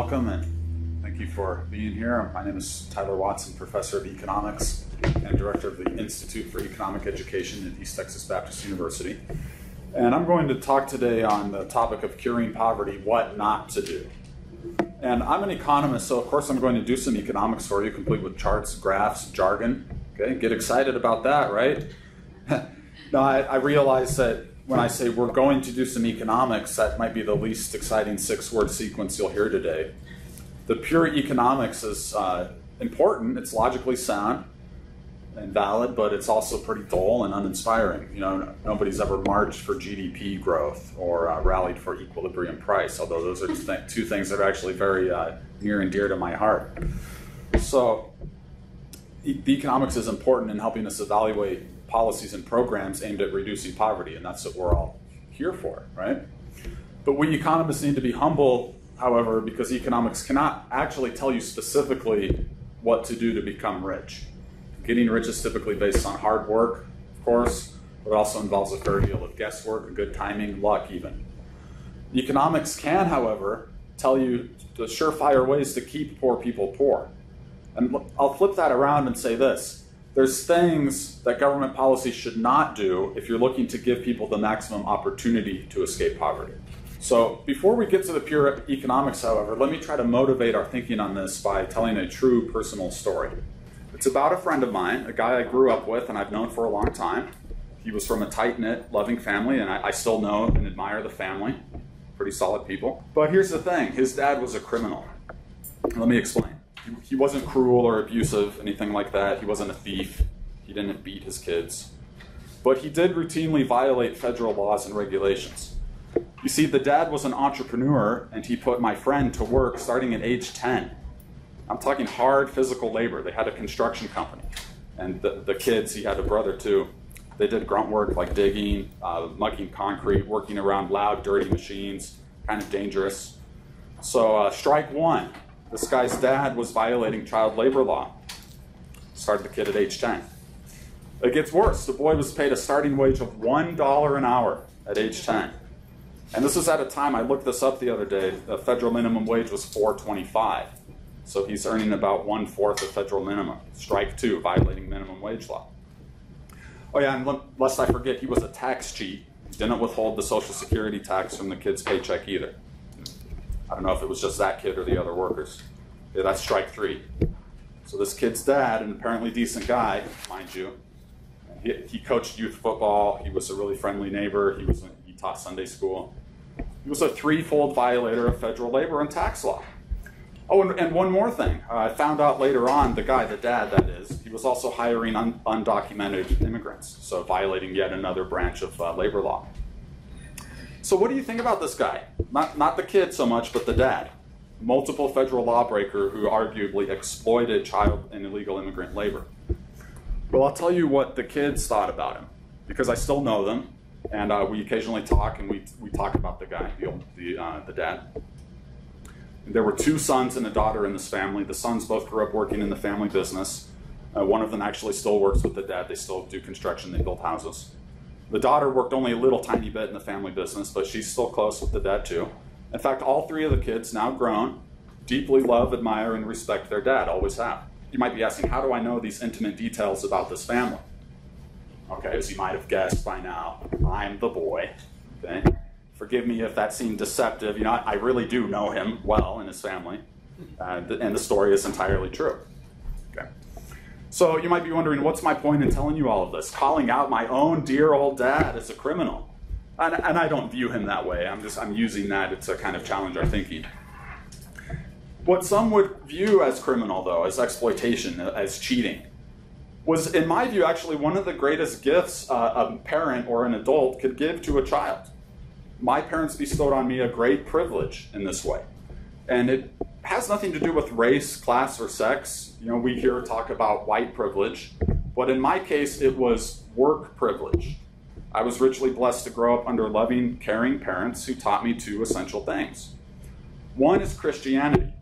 welcome and thank you for being here. My name is Tyler Watts, professor of economics and director of the Institute for Economic Education at East Texas Baptist University. And I'm going to talk today on the topic of curing poverty, what not to do. And I'm an economist, so of course I'm going to do some economics for you, complete with charts, graphs, jargon. Okay, get excited about that, right? Now, I realize that when I say we're going to do some economics, that might be the least exciting six-word sequence you'll hear today. The pure economics is important, it's logically sound and valid, but it's also pretty dull and uninspiring. You know, nobody's ever marched for GDP growth or rallied for equilibrium price, although those are two things that are actually very near and dear to my heart. So the economics is important in helping us evaluate policies and programs aimed at reducing poverty, and that's what we're all here for, right? But we economists need to be humble, however, because economics cannot actually tell you specifically what to do to become rich. Getting rich is typically based on hard work, of course, but it also involves a fair deal of guesswork, good timing, luck even. Economics can, however, tell you the surefire ways to keep poor people poor. And I'll flip that around and say this. There's things that government policy should not do if you're looking to give people the maximum opportunity to escape poverty. So before we get to the pure economics, however, let me try to motivate our thinking on this by telling a true personal story. It's about a friend of mine, a guy I grew up with and I've known for a long time. He was from a tight-knit, loving family, and I still know and admire the family. Pretty solid people. But here's the thing, his dad was a criminal. Let me explain. He wasn't cruel or abusive, anything like that. He wasn't a thief. He didn't beat his kids. But he did routinely violate federal laws and regulations. You see, the dad was an entrepreneur, and he put my friend to work starting at age 10. I'm talking hard physical labor. They had a construction company. And the kids, he had a brother too, they did grunt work like digging, mucking concrete, working around loud, dirty machines, kind of dangerous. So strike one. This guy's dad was violating child labor law. Started the kid at age 10. It gets worse. The boy was paid a starting wage of $1 an hour at age 10. And this was at a time, I looked this up the other day, the federal minimum wage was $4.25. So he's earning about 1/4 of federal minimum. Strike two, violating minimum wage law. Oh yeah, and lest I forget, he was a tax cheat. He didn't withhold the Social Security tax from the kid's paycheck either. I don't know if it was just that kid or the other workers. Yeah, that's strike three. So this kid's dad, an apparently decent guy, mind you, he coached youth football, he was a really friendly neighbor, he taught Sunday school. He was a threefold violator of federal labor and tax law. Oh, and one more thing. I found out later on, the guy, the dad that is, he was also hiring undocumented immigrants, so violating yet another branch of labor law. So what do you think about this guy? Not the kid so much, but the dad. Multiple federal lawbreaker who arguably exploited child and illegal immigrant labor. Well, I'll tell you what the kids thought about him, because I still know them, and we occasionally talk, and we talk about the guy, the dad. And there were two sons and a daughter in this family. The sons both grew up working in the family business. One of them actually still works with the dad. They still do construction, they build houses. The daughter worked only a little tiny bit in the family business, but she's still close with the dad too. In fact, all three of the kids, now grown, deeply love, admire, and respect their dad, always have. You might be asking, how do I know these intimate details about this family? Okay, as you might have guessed by now, I'm the boy. Okay? Forgive me if that seemed deceptive. You know, I really do know him well and his family, and the story is entirely true. Okay. So you might be wondering, what's my point in telling you all of this? Calling out my own dear old dad as a criminal. And I don't view him that way. I'm using that to kind of challenge our thinking. What some would view as criminal, though, as exploitation, as cheating, was, in my view, actually one of the greatest gifts a parent or an adult could give to a child. My parents bestowed on me a great privilege in this way. And it has nothing to do with race, class, or sex. You know, we here talk about white privilege, but in my case, it was work privilege. I was richly blessed to grow up under loving, caring parents who taught me two essential things. One is Christianity,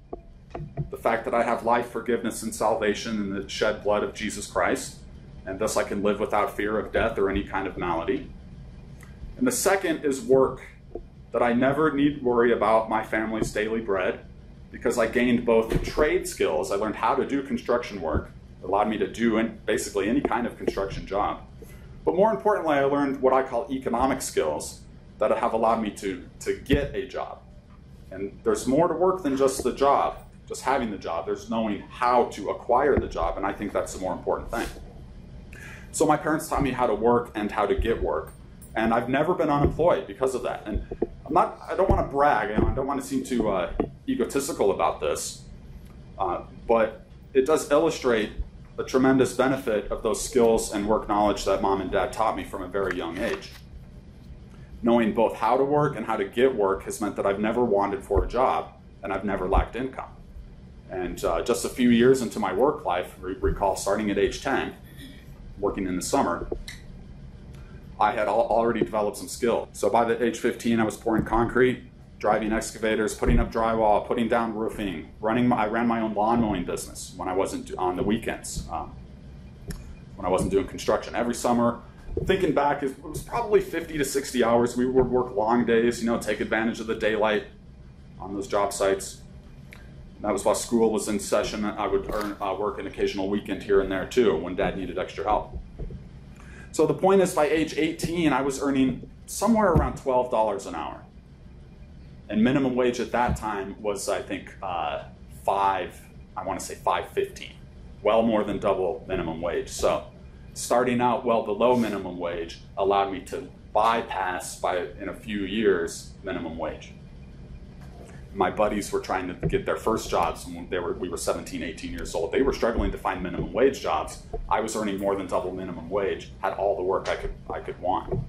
the fact that I have life, forgiveness, and salvation in the shed blood of Jesus Christ, and thus I can live without fear of death or any kind of malady. And the second is work, that I never need worry about my family's daily bread, because I gained both trade skills. I learned how to do construction work. It allowed me to do basically any kind of construction job. But more importantly, I learned what I call economic skills that have allowed me to get a job. And there's more to work than just the job, just having the job. There's knowing how to acquire the job, and I think that's the more important thing. So my parents taught me how to work and how to get work. And I've never been unemployed because of that. And I don't want to brag, I don't want to seem too egotistical about this, but it does illustrate the tremendous benefit of those skills and work knowledge that mom and dad taught me from a very young age. Knowing both how to work and how to get work has meant that I've never wanted for a job and I've never lacked income. And just a few years into my work life, I recall starting at age 10, working in the summer, I had already developed some skill. So by the age 15, I was pouring concrete, driving excavators, putting up drywall, putting down roofing, I ran my own lawn mowing business when I wasn't on the weekends, when I wasn't doing construction. Every summer, thinking back, it was probably 50 to 60 hours. We would work long days, you know, take advantage of the daylight on those job sites. And that was while school was in session. I would work an occasional weekend here and there too when dad needed extra help. So the point is, by age 18, I was earning somewhere around $12 an hour. And minimum wage at that time was, I think, $5.15, well more than double minimum wage. So starting out well below minimum wage allowed me to bypass, in a few years, minimum wage. My buddies were trying to get their first jobs when we were 17, 18 years old. They were struggling to find minimum wage jobs. I was earning more than double minimum wage, had all the work I could want.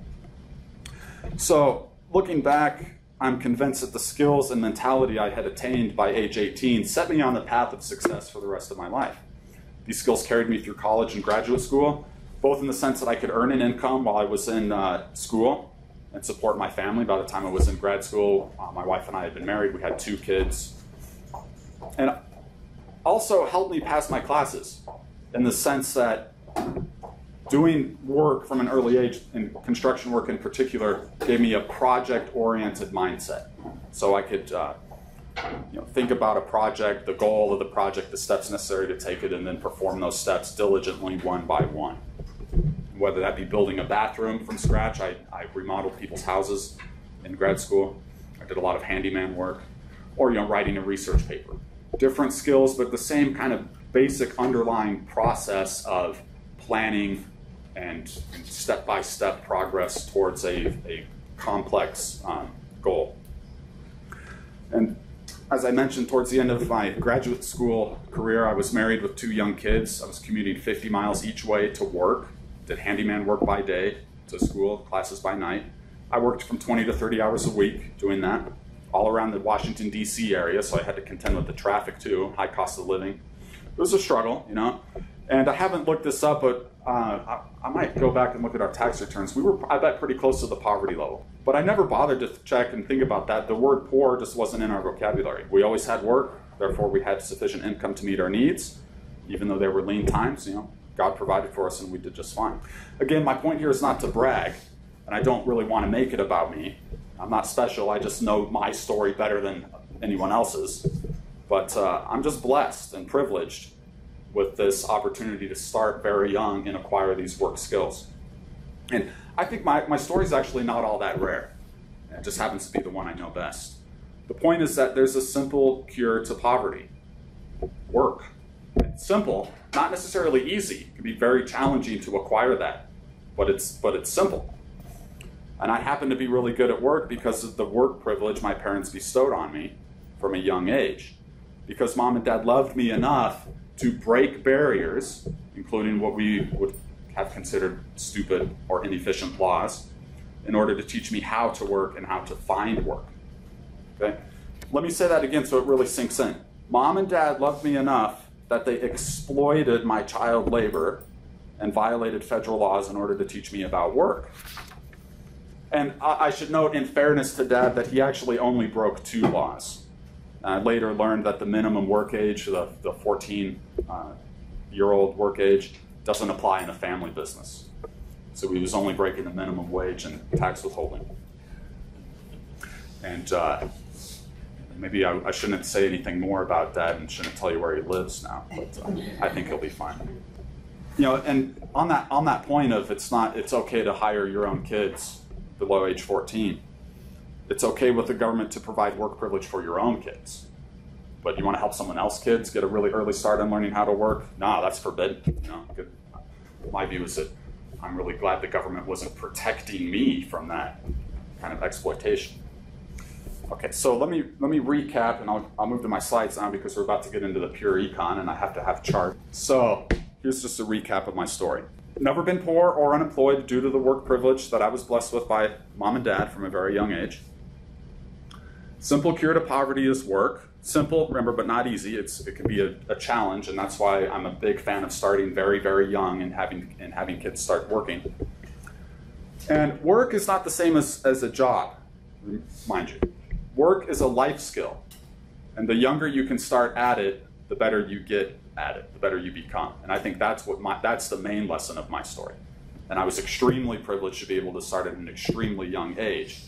So looking back, I'm convinced that the skills and mentality I had attained by age 18 set me on the path of success for the rest of my life. These skills carried me through college and graduate school, both in the sense that I could earn an income while I was in school and support my family. By the time I was in grad school, my wife and I had been married. We had 2 kids. And also helped me pass my classes in the sense that doing work from an early age, and construction work in particular, gave me a project-oriented mindset. So I could think about a project, the goal of the project, the steps necessary to take it, and then perform those steps diligently one by one. Whether that be building a bathroom from scratch, I remodeled people's houses in grad school. I did a lot of handyman work, or writing a research paper. Different skills, but the same kind of basic underlying process of planning and step-by-step progress towards a complex goal. And as I mentioned, towards the end of my graduate school career, I was married with 2 young kids. I was commuting 50 miles each way to work. Did handyman work by day to school, classes by night. I worked from 20 to 30 hours a week doing that, all around the Washington, D.C. area, so I had to contend with the traffic too, high cost of living. It was a struggle, you know. And I haven't looked this up, but I might go back and look at our tax returns. We were, I bet, pretty close to the poverty level. But I never bothered to check and think about that. The word poor just wasn't in our vocabulary. We always had work, therefore we had sufficient income to meet our needs, even though there were lean times, you know. God provided for us and we did just fine. Again, my point here is not to brag, and I don't really want to make it about me. I'm not special, I just know my story better than anyone else's. But I'm just blessed and privileged with this opportunity to start very young and acquire these work skills. And I think my story is actually not all that rare. It just happens to be the one I know best. The point is that there's a simple cure to poverty: work. It's simple, not necessarily easy. It can be very challenging to acquire that, but it's simple. And I happen to be really good at work because of the work privilege my parents bestowed on me from a young age. Because mom and dad loved me enough to break barriers, including what we would have considered stupid or inefficient laws, in order to teach me how to work and how to find work. Okay? Let me say that again so it really sinks in. Mom and dad loved me enough that they exploited my child labor and violated federal laws in order to teach me about work. And I should note, in fairness to dad, that he actually only broke 2 laws. I later learned that the minimum work age, the 14-year-old work age, doesn't apply in a family business. So he was only breaking the minimum wage and tax withholding. And maybe I shouldn't say anything more about that and shouldn't tell you where he lives now, but I think he'll be fine. You know, and on that point of it's okay to hire your own kids below age 14. It's okay with the government to provide work privilege for your own kids. But you want to help someone else's kids get a really early start on learning how to work? Nah, that's forbidden. You know, my view is that I'm really glad the government wasn't protecting me from that kind of exploitation. Okay, so let me recap, and I'll move to my slides now because we're about to get into the pure econ, and I have to have charts. So here's just a recap of my story. Never been poor or unemployed due to the work privilege that I was blessed with by mom and dad from a very young age. Simple cure to poverty is work. Simple, remember, but not easy. It can be a challenge, and that's why I'm a big fan of starting very, very young and having kids start working. And work is not the same as a job, mind you. Work is a life skill, and the younger you can start at it, the better you get at it, the better you become. And I think that's the main lesson of my story. And I was extremely privileged to be able to start at an extremely young age.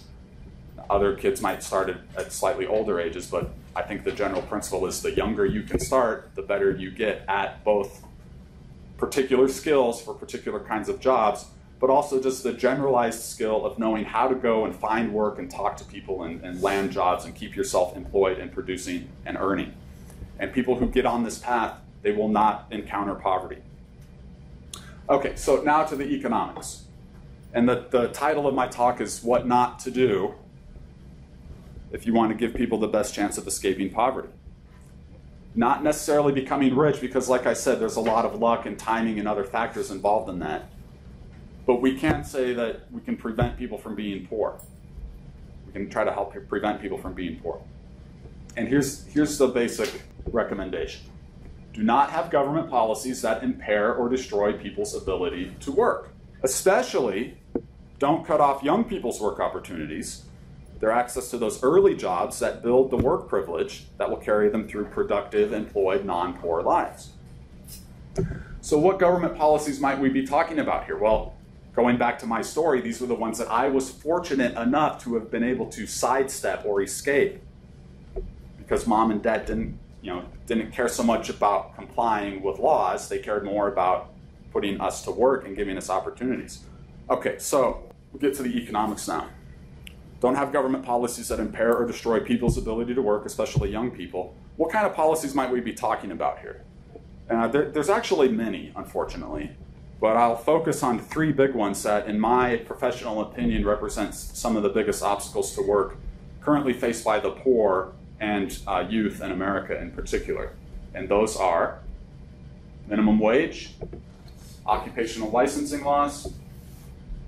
Other kids might start at slightly older ages, but I think the general principle is the younger you can start, the better you get at both particular skills for particular kinds of jobs, but also just the generalized skill of knowing how to go and find work and talk to people and land jobs and keep yourself employed and producing and earning. And people who get on this path, they will not encounter poverty. Okay, so now to the economics. And the title of my talk is What Not to Do if you want to give people the best chance of escaping poverty. Not necessarily becoming rich, because like I said, there's a lot of luck and timing and other factors involved in that. But we can say that we can prevent people from being poor. We can try to help prevent people from being poor. And here's the basic recommendation. Do not have government policies that impair or destroy people's ability to work. Especially, don't cut off young people's work opportunities, their access to those early jobs that build the work privilege that will carry them through productive, employed, non-poor lives. So what government policies might we be talking about here? Well, going back to my story, these were the ones that I was fortunate enough to have been able to sidestep or escape because mom and dad didn't care so much about complying with laws. They cared more about putting us to work and giving us opportunities. Okay, so we'll get to the economics now. Don't have government policies that impair or destroy people's ability to work, especially young people. What kind of policies might we be talking about here? There's actually many, unfortunately, but I'll focus on three big ones that, in my professional opinion, represents some of the biggest obstacles to work currently faced by the poor and youth in America in particular. And those are minimum wage, occupational licensing laws,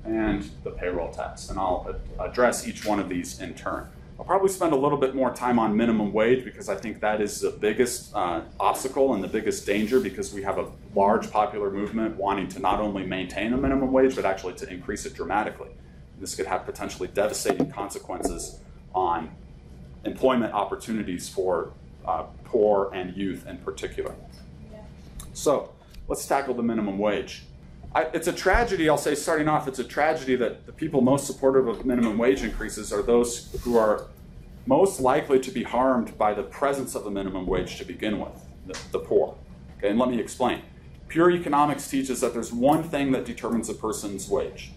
and the payroll tax, and I'll address each one of these in turn. I'll probably spend a little bit more time on minimum wage because I think that is the biggest obstacle and the biggest danger, because we have a large popular movement wanting to not only maintain a minimum wage, but actually to increase it dramatically. This could have potentially devastating consequences on employment opportunities for poor and youth in particular. So let's tackle the minimum wage. It's a tragedy, I'll say, starting off, it's a tragedy that the people most supportive of minimum wage increases are those who are most likely to be harmed by the presence of a minimum wage to begin with, the poor. Okay, and let me explain. Pure economics teaches that there's one thing that determines a person's wage,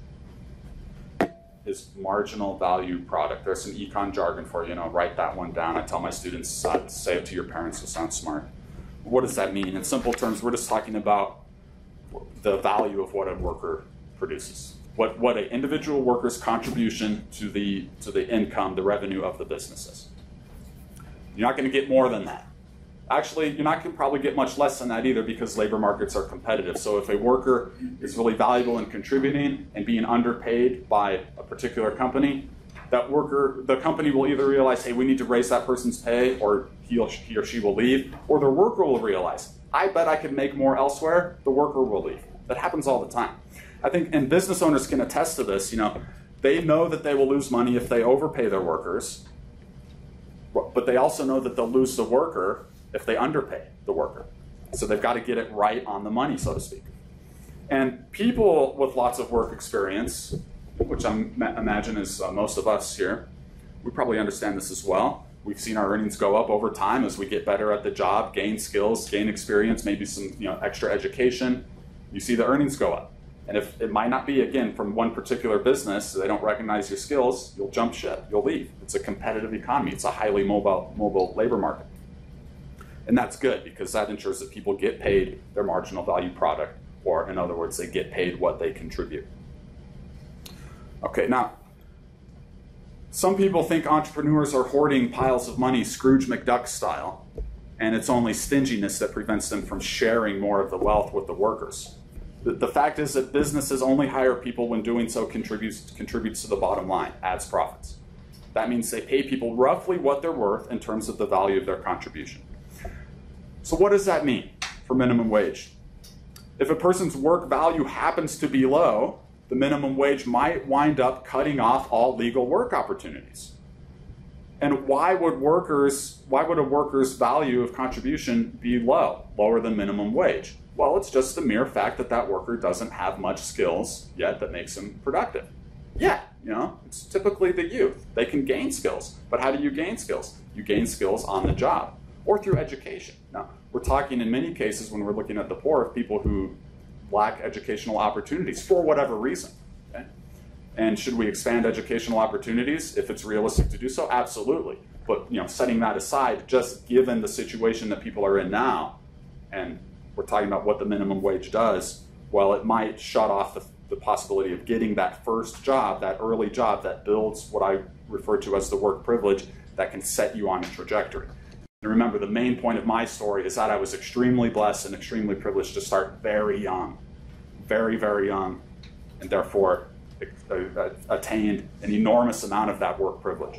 is marginal value product. There's some econ jargon for you, write that one down. I tell my students, say it to your parents, so sound smart. What does that mean? In simple terms, we're just talking about the value of what a worker produces, what an individual worker's contribution to the income, the revenue of the business is. You're not going to get more than that. Actually, you're not going to probably get much less than that either, because labor markets are competitive. So if a worker is really valuable in contributing and being underpaid by a particular company, that worker, the company will either realize, hey, we need to raise that person's pay, or he or she will leave, or the worker will realize, I bet I could make more elsewhere, the worker will leave. That happens all the time. I think, and business owners can attest to this, they know that they will lose money if they overpay their workers, but they also know that they'll lose the worker if they underpay the worker. So they've got to get it right on the money, so to speak. And people with lots of work experience, which I imagine is most of us here, we probably understand this as well, We've seen our earnings go up over time as we get better at the job, gain skills, gain experience, maybe some extra education. You see the earnings go up. And if it might not be, again, from one particular business, so they don't recognize your skills, you'll jump ship, you'll leave. It's a competitive economy. It's a highly mobile labor market. And that's good because that ensures that people get paid their marginal value product, or in other words, they get paid what they contribute. Okay, now, some people think entrepreneurs are hoarding piles of money, Scrooge McDuck style, and it's only stinginess that prevents them from sharing more of the wealth with the workers. The fact is that businesses only hire people when doing so contributes to the bottom line, adds profits. That means they pay people roughly what they're worth in terms of the value of their contribution. So what does that mean for minimum wage? If a person's work value happens to be low, the minimum wage might wind up cutting off all legal work opportunities. And why would a worker's value of contribution be low, lower than minimum wage? Well, it's just the mere fact that that worker doesn't have much skills yet that makes them productive. Yeah, it's typically the youth. They can gain skills, but how do you gain skills? You gain skills on the job or through education. Now, we're talking in many cases when we're looking at the poor of people who lack educational opportunities for whatever reason. Okay? And should we expand educational opportunities if it's realistic to do so? Absolutely. But setting that aside, just given the situation that people are in now, and we're talking about what the minimum wage does, well, it might shut off the possibility of getting that first job, that early job that builds what I refer to as the work privilege that can set you on a trajectory. And remember, the main point of my story is that I was extremely blessed and extremely privileged to start very young, very, very young, and therefore attained an enormous amount of that work privilege.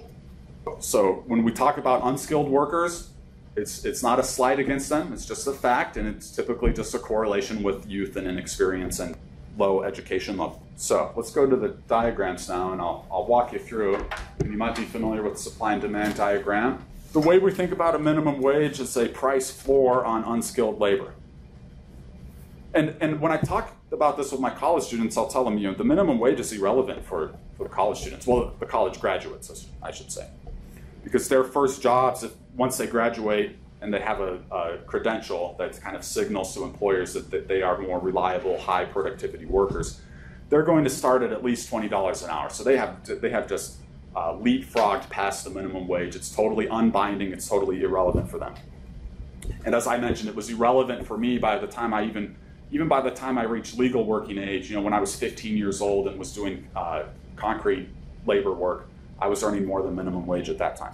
So when we talk about unskilled workers, it's not a slight against them, it's just a fact, and it's typically just a correlation with youth and inexperience and low education level. So let's go to the diagrams now, and I'll walk you through. And you might be familiar with the supply and demand diagram. The way we think about a minimum wage is a price floor on unskilled labor. And when I talk about this with my college students, I'll tell them, the minimum wage is irrelevant for the college students, well, the college graduates, I should say, because their first jobs, once they graduate and they have a credential that kind of signals to employers that they are more reliable, high productivity workers, they're going to start at least $20 an hour. So they have just leapfrogged past the minimum wage. It's totally unbinding. It's totally irrelevant for them. And as I mentioned, it was irrelevant for me by the time I even by the time I reached legal working age. When I was 15 years old and was doing concrete labor work, I was earning more than minimum wage at that time.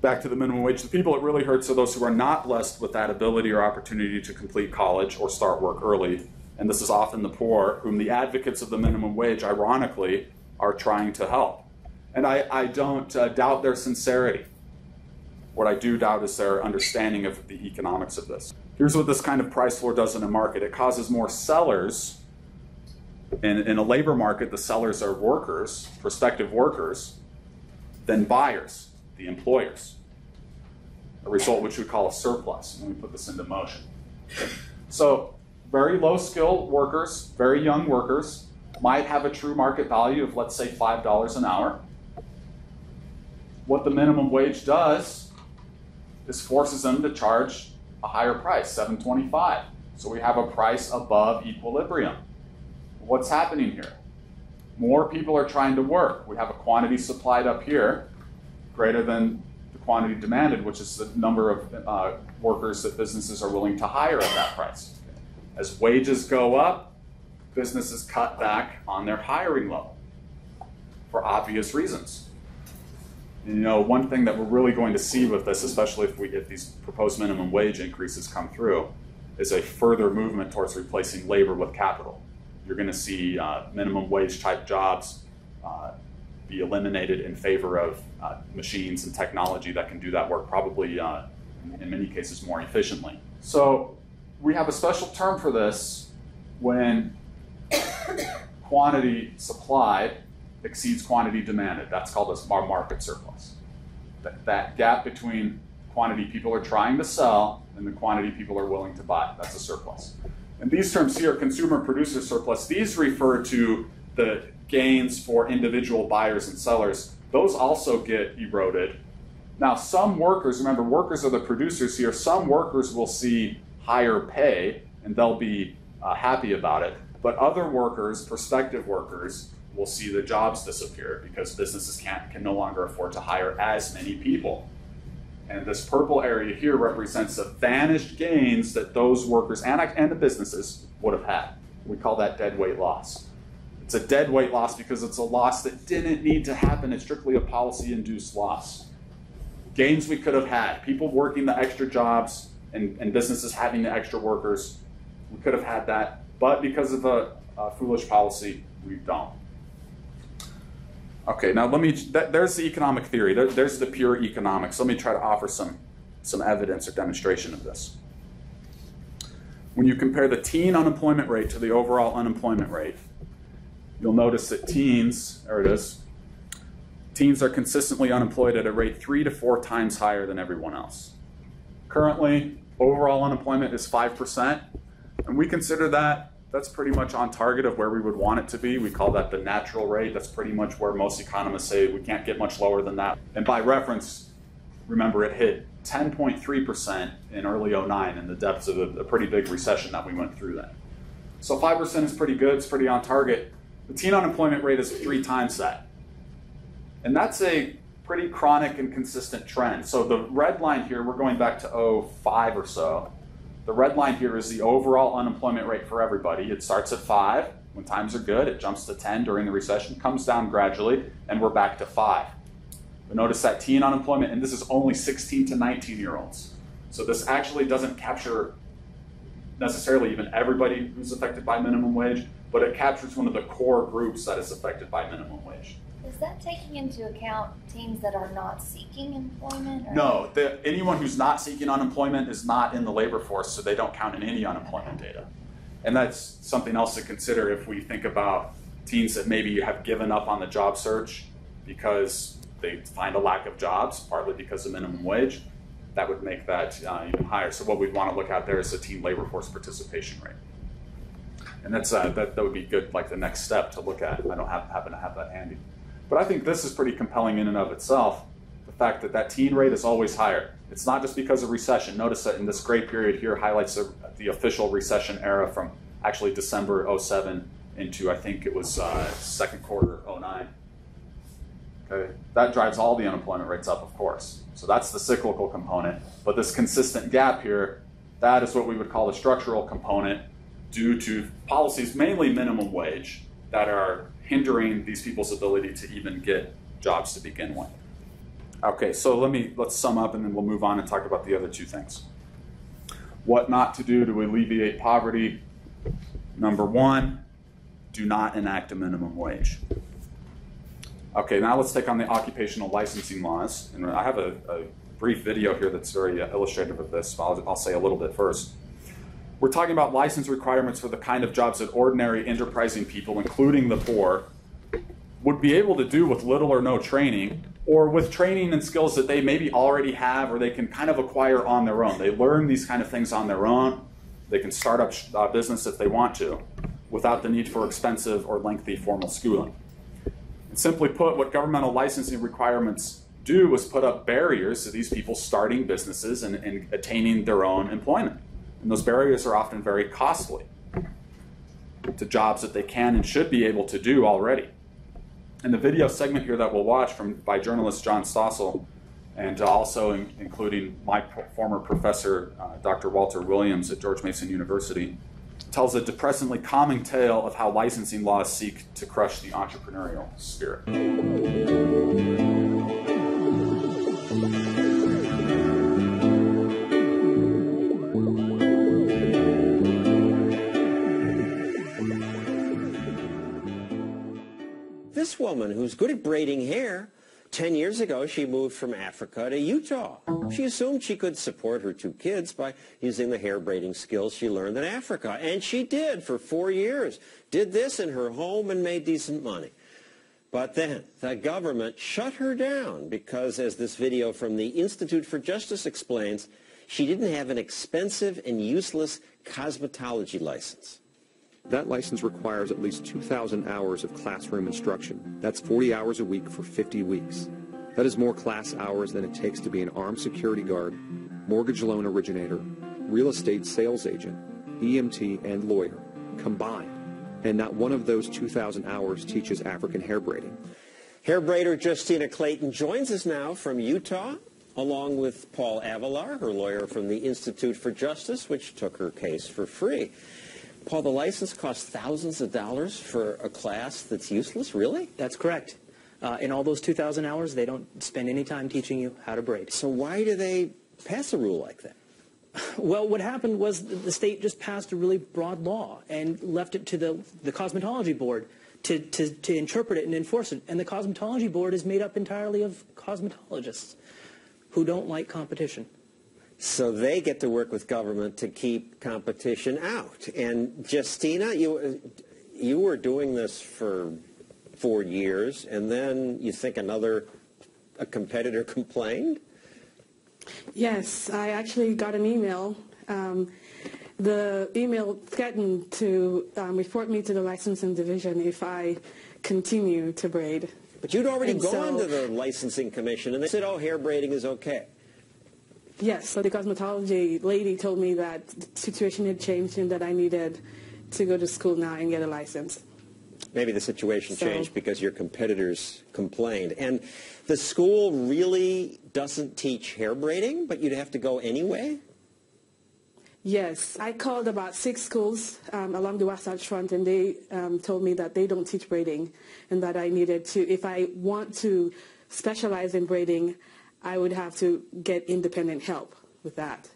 Back to the minimum wage, the people it really hurts are those who are not blessed with that ability or opportunity to complete college or start work early. And this is often the poor, whom the advocates of the minimum wage, ironically, are trying to help. And I don't doubt their sincerity. What I do doubt is their understanding of the economics of this. Here's what this kind of price floor does in a market. It causes more sellers. In a labor market, the sellers are workers, prospective workers, than buyers, the employers, a result which we call a surplus. Let me put this into motion. So very low skilled workers, very young workers, might have a true market value of, let's say, $5 an hour. What the minimum wage does is forces them to charge a higher price, $7.25. So we have a price above equilibrium. What's happening here? More people are trying to work. We have a quantity supplied up here greater than the quantity demanded, which is the number of workers that businesses are willing to hire at that price. As wages go up, businesses cut back on their hiring level for obvious reasons. And, one thing that we're really going to see with this, especially if these proposed minimum wage increases come through, is a further movement towards replacing labor with capital. You're going to see minimum wage type jobs be eliminated in favor of machines and technology that can do that work, probably in many cases more efficiently. So we have a special term for this when quantity supplied exceeds quantity demanded. That's called our market surplus. That gap between quantity people are trying to sell and the quantity people are willing to buy, that's a surplus. And these terms here, consumer producer surplus, these refer to the gains for individual buyers and sellers. Those also get eroded Now, some workers, remember, workers are the producers here. Some workers will see higher pay, and they'll be happy about it. But other workers, prospective workers, will see the jobs disappear because businesses can no longer afford to hire as many people. And this purple area here represents the vanished gains that those workers and the businesses would have had. We call that deadweight loss. It's a deadweight loss because it's a loss that didn't need to happen. It's strictly a policy-induced loss. Gains we could have had, people working the extra jobs and businesses having the extra workers, we could have had that. But because of a foolish policy, we don't. Okay, now let me, there's the economic theory. There's the pure economics. Let me try to offer some evidence or demonstration of this. When you compare the teen unemployment rate to the overall unemployment rate, you'll notice that teens, there it is, teens are consistently unemployed at a rate 3 to 4 times higher than everyone else. Currently, overall unemployment is 5%, and we consider that that's pretty much on target of where we would want it to be. We call that the natural rate. That's pretty much where most economists say we can't get much lower than that. And by reference, remember it hit 10.3% in early '09 in the depths of a pretty big recession that we went through then. So 5% is pretty good, it's pretty on target. The teen unemployment rate is 3 times that. And that's a pretty chronic and consistent trend. So the red line here, we're going back to '05 or so. The red line here is the overall unemployment rate for everybody. It starts at 5. When times are good, it jumps to 10 during the recession, comes down gradually, and we're back to 5. But notice that teen unemployment, and this is only 16 to 19-year-olds. So this actually doesn't capture necessarily even everybody who's affected by minimum wage, but it captures one of the core groups that is affected by minimum wage. Is that taking into account teens that are not seeking employment? Or? No, anyone who's not seeking unemployment is not in the labor force, so they don't count in any unemployment data. And that's something else to consider if we think about teens that maybe have given up on the job search because they find a lack of jobs, partly because of minimum wage. That would make that even higher. So what we'd want to look at there is the teen labor force participation rate. And that's, that would be good, like the next step to look at. I don't happen to have that handy. But I think this is pretty compelling in and of itself, the fact that that teen rate is always higher. It's not just because of recession. Notice that in this gray period here highlights the official recession era from actually December '07 into, I think it was second quarter '09. Okay, that drives all the unemployment rates up, of course. So that's the cyclical component. But this consistent gap here, that is what we would call a structural component due to policies, mainly minimum wage, that are hindering these people's ability to even get jobs to begin with. Okay, so let's sum up and then we'll move on and talk about the other two things. What not to do to alleviate poverty. Number one, do not enact a minimum wage. Okay, now let's take on the occupational licensing laws. And I have a brief video here that's very illustrative of this, but I'll say a little bit first. We're talking about license requirements for the kind of jobs that ordinary enterprising people, including the poor, would be able to do with little or no training, or with training and skills that they maybe already have or they can kind of acquire on their own. They learn these kind of things on their own. They can start up a business if they want to without the need for expensive or lengthy formal schooling. And simply put, what governmental licensing requirements do is put up barriers to these people starting businesses and attaining their own employment. And those barriers are often very costly to jobs that they can and should be able to do already. And the video segment here that we'll watch by journalist John Stossel, and also including my former professor, Dr. Walter Williams at George Mason University, tells a depressingly common tale of how licensing laws seek to crush the entrepreneurial spirit. This woman who's good at braiding hair, 10 years ago she moved from Africa to Utah. She assumed she could support her 2 kids by using the hair braiding skills she learned in Africa, and she did for 4 years. Did this in her home and made decent money. But then the government shut her down because, as this video from the Institute for Justice explains, she didn't have an expensive and useless cosmetology license. That license requires at least 2,000 hours of classroom instruction. That's 40 hours a week for 50 weeks. That is more class hours than it takes to be an armed security guard, mortgage loan originator, real estate sales agent, EMT, and lawyer combined. And not one of those 2,000 hours teaches African hair braiding. Hair braider Justina Clayton joins us now from Utah, along with Paul Avelar, her lawyer from the Institute for Justice, which took her case for free. Paul, the license costs thousands of dollars for a class that's useless, really? That's correct. In all those 2,000 hours, they don't spend any time teaching you how to braid. So why do they pass a rule like that? Well, what happened was the state just passed a really broad law and left it to the cosmetology board to interpret it and enforce it. And the cosmetology board is made up entirely of cosmetologists who don't like competition. So they get to work with government to keep competition out. And Justina, you were doing this for 4 years, and then you think a competitor complained? Yes, I actually got an email. The email threatened to report me to the licensing division if I continue to braid. But you'd already gone to the licensing commission, and they said, oh, hair braiding is okay. Yes, so the cosmetology lady told me that the situation had changed and that I needed to go to school now and get a license. Maybe the situation changed because your competitors complained. And the school really doesn't teach hair braiding, but you'd have to go anyway? Yes. I called about 6 schools along the Wasatch Front, and they told me that they don't teach braiding and that I needed to, if I want to specialize in braiding, I would have to get independent help with that.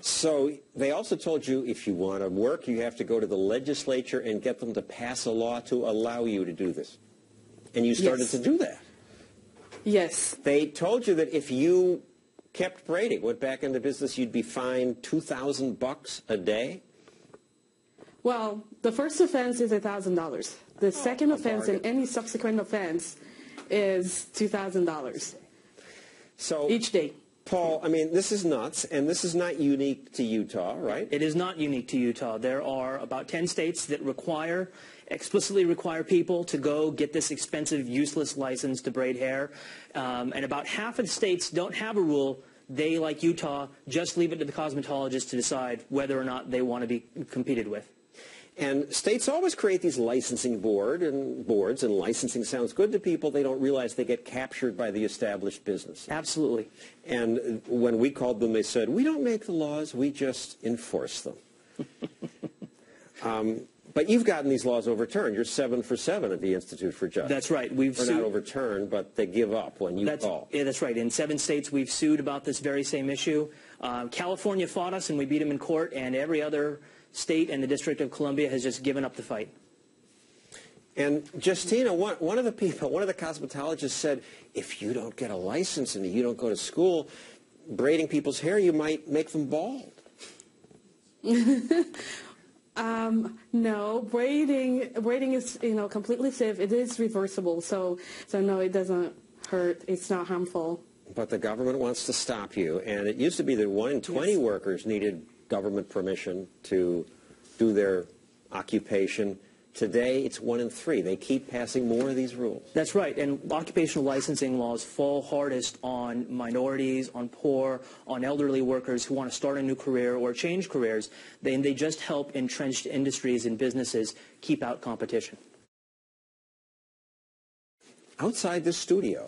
So they also told you if you want to work, you have to go to the legislature and get them to pass a law to allow you to do this. And you started to do that. Yes. They told you that if you kept braiding, went back into business, you'd be fined $2,000 a day? Well, the first offense is $1,000. The second offense and any subsequent offense is $2,000. So each day. Paul, I mean, this is nuts, and this is not unique to Utah, right? It is not unique to Utah. There are about 10 states that explicitly require people to go get this expensive, useless license to braid hair, and about half of the states don't have a rule. They, like Utah, just leave it to the cosmetologists to decide whether or not they want to be competed with. And states always create these licensing boards, and licensing sounds good to people. They don't realize they get captured by the established business. Absolutely. And when we called them, they said, we don't make the laws, we just enforce them. But you've gotten these laws overturned. You're 7 for 7 at the Institute for Justice. That's right. We've not overturned, but they give up when you call. Yeah, that's right. In 7 states, we've sued about this very same issue. California fought us, and we beat them in court, and every other state and the District of Columbia has just given up the fight. And Justina, one of the cosmetologists said, if you don't get a license and you don't go to school braiding people's hair, you might make them bald. No, braiding is completely safe. It is reversible, so no, it doesn't hurt. It's not harmful. But the government wants to stop you, and it used to be that 1 in 20 workers needed government permission to do their occupation. Today, it's 1 in 3. They keep passing more of these rules. That's right, and occupational licensing laws fall hardest on minorities, on poor, on elderly workers who want to start a new career or change careers. They just help entrenched industries and businesses keep out competition. Outside the studio,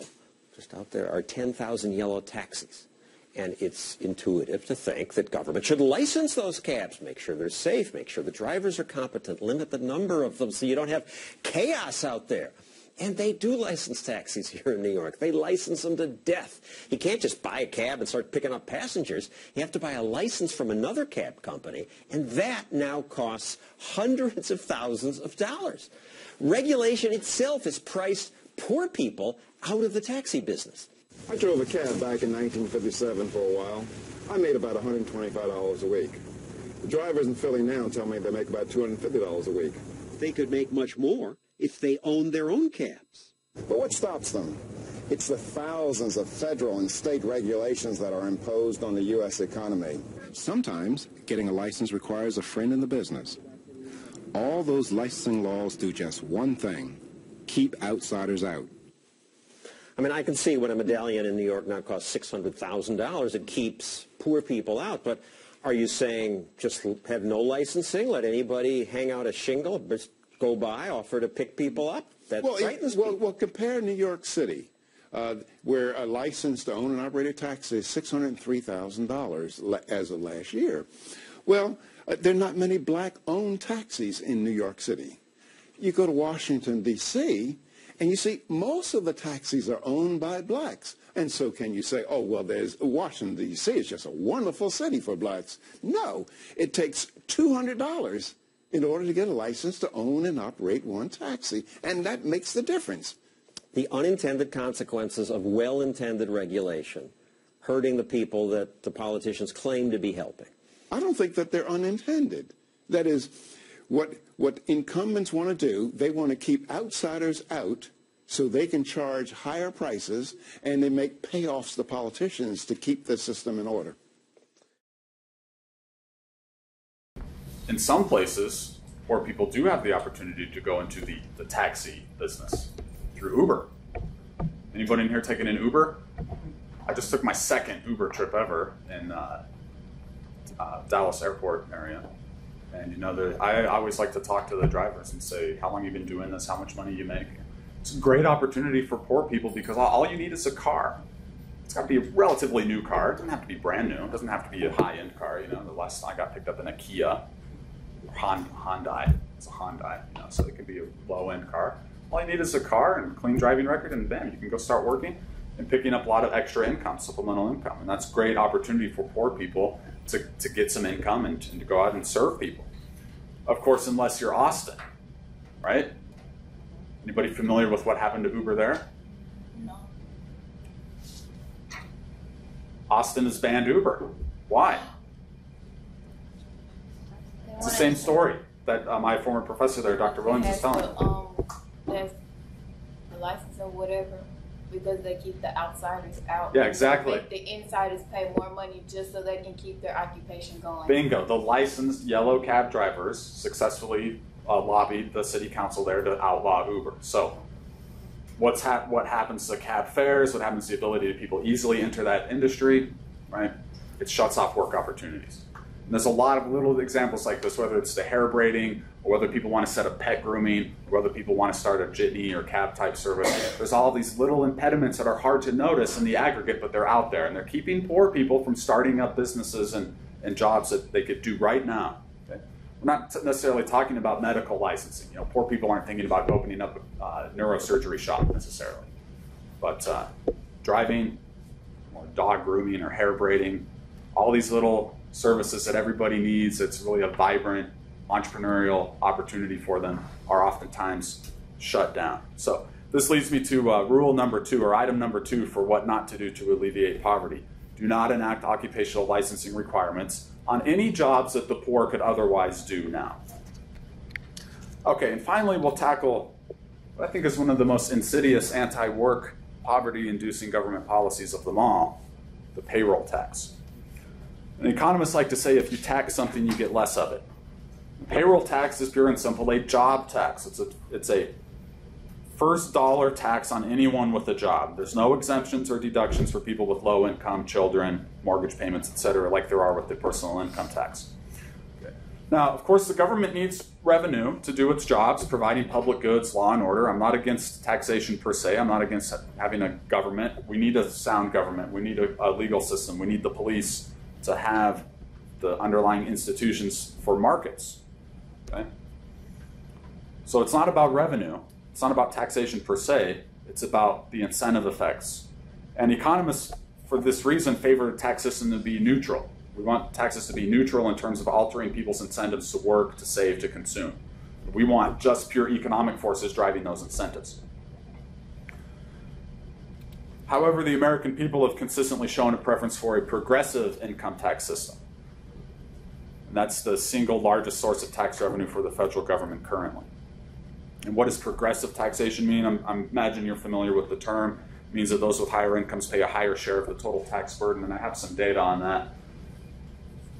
just out there, are 10,000 yellow taxis. And it's intuitive to think that government should license those cabs, make sure they're safe, make sure the drivers are competent, limit the number of them so you don't have chaos out there. And they do license taxis here in New York. They license them to death. You can't just buy a cab and start picking up passengers. You have to buy a license from another cab company, and that now costs hundreds of thousands of dollars. Regulation itself has priced poor people out of the taxi business. I drove a cab back in 1957 for a while. I made about $125 a week. The drivers in Philly now tell me they make about $250 a week. They could make much more if they owned their own cabs. But what stops them? It's the thousands of federal and state regulations that are imposed on the U.S. economy. Sometimes getting a license requires a friend in the business. All those licensing laws do just one thing: keep outsiders out. I mean, I can see when a medallion in New York now costs $600,000, it keeps poor people out. But are you saying just have no licensing, let anybody hang out a shingle, just go by, offer to pick people up? That frightens people. Well, compare New York City, where a license to own and operate a taxi is $603,000 as of last year. Well, there are not many black-owned taxis in New York City. You go to Washington, D.C., and you see most of the taxis are owned by blacks. And so can you say, oh, well, there's Washington, D.C. is just a wonderful city for blacks. No, it takes $200 in order to get a license to own and operate one taxi, and that makes the difference. The unintended consequences of well-intended regulation, hurting the people that the politicians claim to be helping. I don't think that they're unintended. That is, what incumbents want to do, they want to keep outsiders out so they can charge higher prices, and they make payoffs to politicians to keep the system in order. In some places, poor people do have the opportunity to go into the taxi business through Uber. Anybody in here taking an Uber? I just took my second Uber trip ever in Dallas airport area, and you know, I always like to talk to the drivers and say, how long you been doing this, how much money you make. It's a great opportunity for poor people because all you need is a car. It's got to be a relatively new car. It doesn't have to be brand new. It doesn't have to be a high-end car. You know, the last time I got picked up in a Kia or Hyundai, it's a Hyundai, you know, so it could be a low-end car. All you need is a car and a clean driving record, and bam, you can go start working and picking up a lot of extra income, supplemental income. And that's a great opportunity for poor people to get some income and to go out and serve people. Of course, unless you're Austin, right? Anybody familiar with what happened to Uber there? No. Austin has banned Uber. Why? It's the same story that my former professor there, Dr. Williams, is telling. That's the license or whatever, because they keep the outsiders out. Yeah, exactly. The insiders pay more money just so they can keep their occupation going. Bingo. The licensed yellow cab drivers successfully lobbied the city council there to outlaw Uber. So what happens to cab fares, what happens to the ability to people easily enter that industry, right? It shuts off work opportunities. And there's a lot of little examples like this, whether it's the hair braiding, or whether people want to set up pet grooming, or whether people want to start a jitney or cab type service. There's all these little impediments that are hard to notice in the aggregate, but they're out there. And they're keeping poor people from starting up businesses and jobs that they could do right now. Okay? We're not necessarily talking about medical licensing. You know, poor people aren't thinking about opening up a neurosurgery shop necessarily. But driving, or dog grooming, or hair braiding, all these little services that everybody needs, it's really a vibrant entrepreneurial opportunity for them, are oftentimes shut down. So this leads me to rule number two, or item number two, for what not to do to alleviate poverty. Do not enact occupational licensing requirements on any jobs that the poor could otherwise do now. Okay, and finally we'll tackle what I think is one of the most insidious anti-work, poverty-inducing government policies of them all, the payroll tax. And economists like to say if you tax something, you get less of it. Payroll tax is pure and simple a job tax. It's a first dollar tax on anyone with a job. There's no exemptions or deductions for people with low income, children, mortgage payments, etc., like there are with the personal income tax. Okay. Now, of course, the government needs revenue to do its jobs, providing public goods, law and order. I'm not against taxation per se. I'm not against having a government. We need a sound government. We need a legal system. We need the police to have the underlying institutions for markets. Okay. So it's not about revenue, it's not about taxation per se, it's about the incentive effects. And economists, for this reason, favor a tax system to be neutral. We want taxes to be neutral in terms of altering people's incentives to work, to save, to consume. We want just pure economic forces driving those incentives. However, the American people have consistently shown a preference for a progressive income tax system. And that's the single largest source of tax revenue for the federal government currently. And what does progressive taxation mean? I imagine you're familiar with the term. It means that those with higher incomes pay a higher share of the total tax burden, and I have some data on that.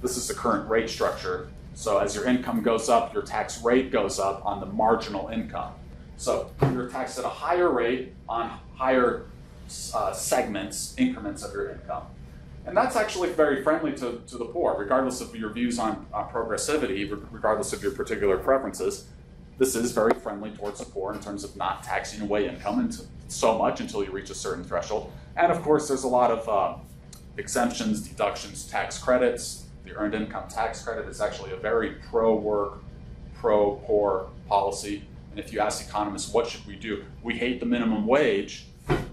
This is the current rate structure. So as your income goes up, your tax rate goes up on the marginal income. So you're taxed at a higher rate on higher segments, increments of your income. And that's actually very friendly to the poor, regardless of your views on progressivity, regardless of your particular preferences. This is very friendly towards the poor in terms of not taxing away income and so much until you reach a certain threshold. And of course, there's a lot of exemptions, deductions, tax credits. The earned income tax credit is actually a very pro-work, pro-poor policy. And if you ask economists, what should we do? We hate the minimum wage,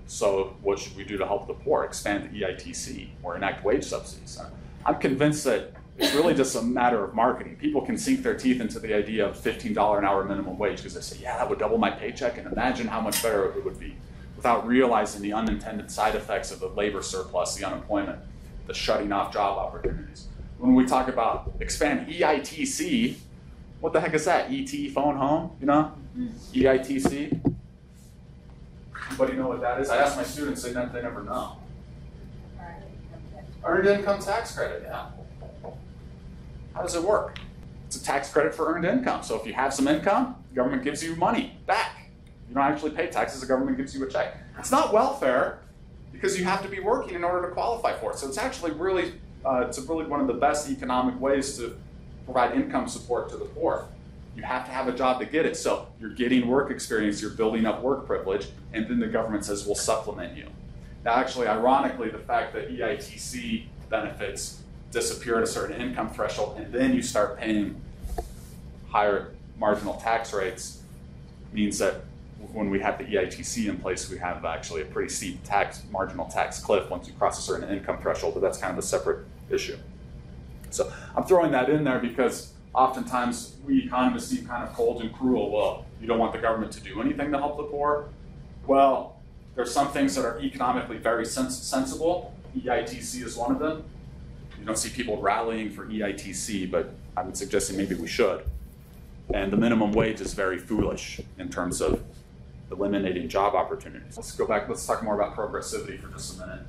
so what should we do to help the poor? Expand the EITC or enact wage subsidies. I'm convinced that it's really just a matter of marketing. People can sink their teeth into the idea of $15 an hour minimum wage because they say, yeah, that would double my paycheck, and imagine how much better it would be, without realizing the unintended side effects of the labor surplus, the unemployment, the shutting off job opportunities. When we talk about expand EITC, what the heck is that? ET, phone home, you know? EITC. Anybody know what that is? I ask my students, they never know. Earned income tax credit, yeah. How does it work? It's a tax credit for earned income. So if you have some income, the government gives you money back. You don't actually pay taxes, the government gives you a check. It's not welfare because you have to be working in order to qualify for it. So it's actually really, it's really one of the best economic ways to provide income support to the poor. You have to have a job to get it. So you're getting work experience, you're building up work privilege, and then the government says, we'll supplement you. Now, actually, ironically, the fact that EITC benefits disappear at a certain income threshold, and then you start paying higher marginal tax rates, means that when we have the EITC in place, we have actually a pretty steep tax, marginal tax cliff once you cross a certain income threshold, but that's kind of a separate issue. So I'm throwing that in there because oftentimes we economists seem kind of cold and cruel. Well, you don't want the government to do anything to help the poor? Well, there's some things that are economically very sensible. EITC is one of them. You don't see people rallying for EITC, but I'm suggesting maybe we should. And the minimum wage is very foolish in terms of eliminating job opportunities. Let's go back, let's talk more about progressivity for just a minute.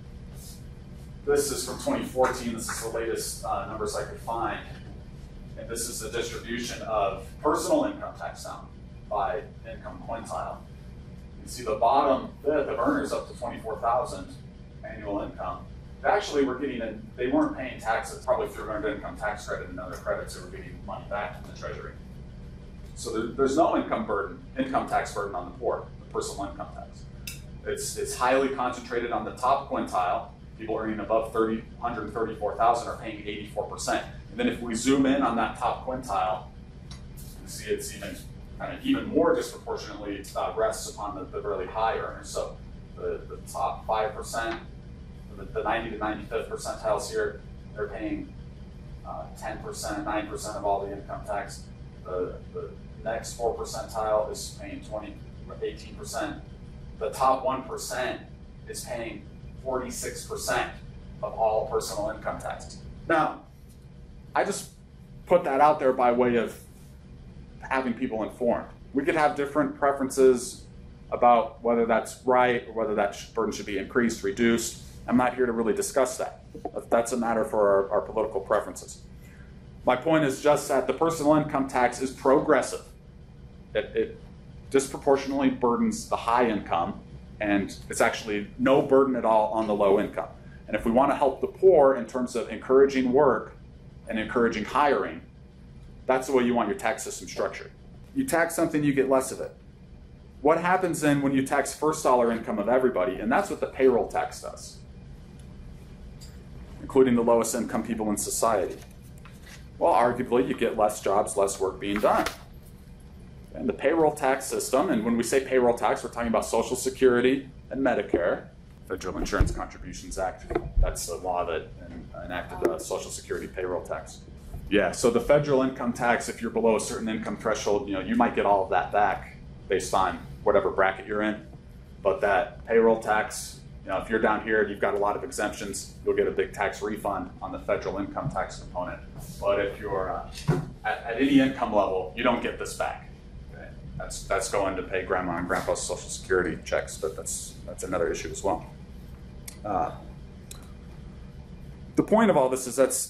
This is from 2014, this is the latest numbers I could find. And this is the distribution of personal income tax down by income quintile. You can see the bottom fifth of earners up to $24,000 annual income. They actually were getting, they weren't paying taxes, probably through earned income tax credit and other credits, they were getting money back from the Treasury. So there's no income burden, income tax burden on the poor, the personal income tax. It's highly concentrated on the top quintile. People earning above $134,000 are paying 84%. And then if we zoom in on that top quintile, you see it's even more disproportionately rests upon the really high earners. So the top 5%, the 90 to 95th percentiles here, they're paying 10%, 9% of all the income tax. The next 4 percentile is paying 18%. The top 1% is paying 46% of all personal income tax. Now, I just put that out there by way of having people informed. We could have different preferences about whether that's right or whether that burden should be increased, reduced. I'm not here to really discuss that. That's a matter for our political preferences. My point is just that the personal income tax is progressive. It disproportionately burdens the high income, and it's actually no burden at all on the low income. And if we want to help the poor in terms of encouraging work and encouraging hiring, that's the way you want your tax system structured. You tax something, you get less of it. What happens then when you tax first dollar income of everybody? And that's what the payroll tax does, including the lowest income people in society. Well, arguably, you get less jobs, less work being done. And the payroll tax system, and when we say payroll tax, we're talking about Social Security and Medicare. Federal Insurance Contributions Act, that's the law that enacted the Social Security payroll tax. Yeah, so the federal income tax, if you're below a certain income threshold, you know, you might get all of that back based on whatever bracket you're in. But that payroll tax, you know, if you're down here and you've got a lot of exemptions, you'll get a big tax refund on the federal income tax component. But if you're at any income level, you don't get this back. That's going to pay grandma and grandpa's Social Security checks, but that's another issue as well. The point of all this is this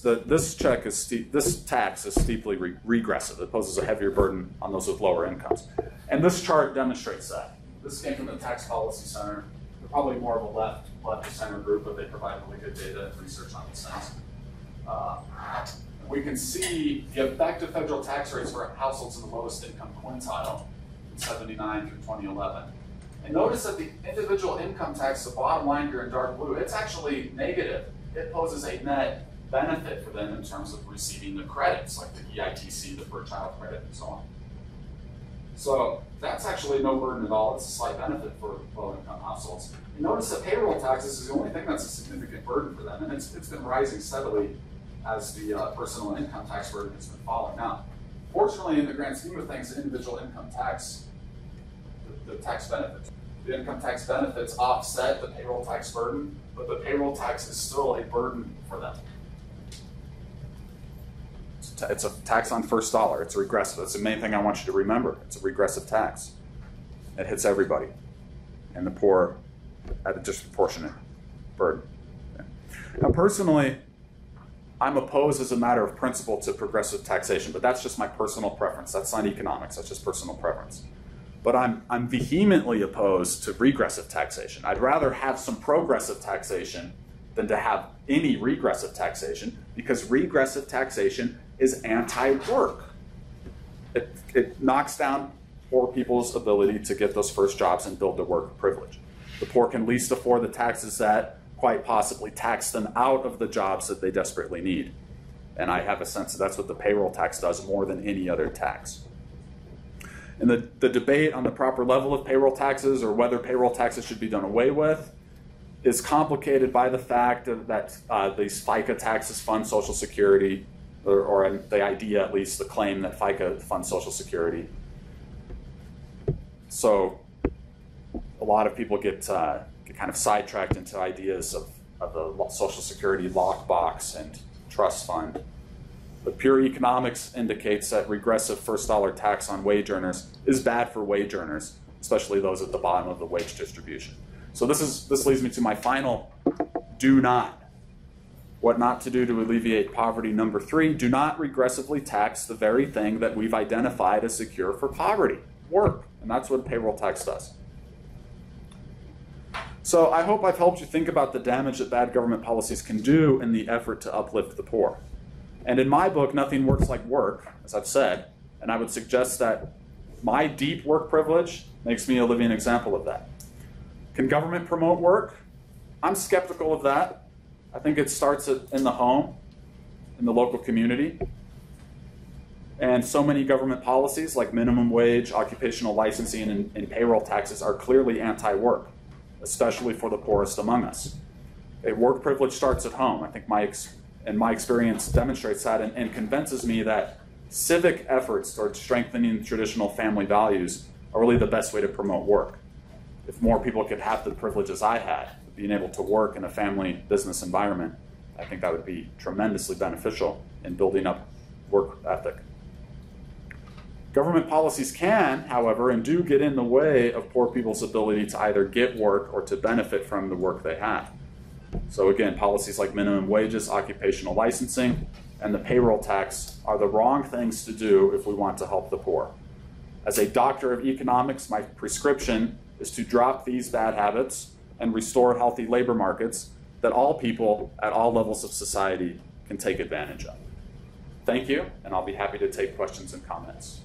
tax is steeply regressive. It poses a heavier burden on those with lower incomes, and this chart demonstrates that. This came from the Tax Policy Center. probably more of a left to center group, but they provide really good data and research on these things. We can see the effective federal tax rates for households in the lowest income quintile from 79 through 2011. And notice that the individual income tax, the bottom line here in dark blue, it's actually negative. It poses a net benefit for them in terms of receiving the credits, like the EITC, the per child credit, and so on. So that's actually no burden at all. It's a slight benefit for low-income households. And notice that payroll taxes is the only thing that's a significant burden for them, and it's been rising steadily as the personal and income tax burden has been falling. Now, fortunately, in the grand scheme of things, the individual income tax, the income tax benefits offset the payroll tax burden, but the payroll tax is still a burden for them. It's a tax on first dollar. It's regressive. That's the main thing I want you to remember. It's a regressive tax. It hits everybody, and the poor at a disproportionate burden. Okay. Now, personally, I'm opposed as a matter of principle to progressive taxation, but that's just my personal preference. That's not economics. That's just personal preference. But I'm vehemently opposed to regressive taxation. I'd rather have some progressive taxation than to have any regressive taxation, because regressive taxation is anti-work. It knocks down poor people's ability to get those first jobs and build their work privilege. The poor can least afford the taxes that quite possibly tax them out of the jobs that they desperately need. And I have a sense that that's what the payroll tax does more than any other tax. And the debate on the proper level of payroll taxes, or whether payroll taxes should be done away with, is complicated by the fact that these FICA taxes fund Social Security, or the idea, at least the claim, that FICA funds Social Security. So a lot of people get kind of sidetracked into ideas of the Social Security lockbox and trust fund. But pure economics indicates that regressive first dollar tax on wage earners is bad for wage earners, especially those at the bottom of the wage distribution. So this leads me to my final do not. What not to do to alleviate poverty, number three: do not regressively tax the very thing that we've identified as the cure for poverty, work. And that's what payroll tax does. So I hope I've helped you think about the damage that bad government policies can do in the effort to uplift the poor. And in my book, nothing works like work, as I've said, and I would suggest that my deep work privilege makes me a living example of that. Can government promote work? I'm skeptical of that. I think it starts in the home, in the local community. And so many government policies like minimum wage, occupational licensing, and payroll taxes are clearly anti-work, especially for the poorest among us. Okay, work privilege starts at home. I think my experience demonstrates that and convinces me that civic efforts towards strengthening traditional family values are really the best way to promote work. If more people could have the privileges I had, being able to work in a family business environment, I think that would be tremendously beneficial in building up work ethic. Government policies can, however, and do get in the way of poor people's ability to either get work or to benefit from the work they have. So again, policies like minimum wages, occupational licensing, and the payroll tax are the wrong things to do if we want to help the poor. As a doctor of economics, my prescription is to drop these bad habits and restore healthy labor markets that all people at all levels of society can take advantage of. Thank you, and I'll be happy to take questions and comments.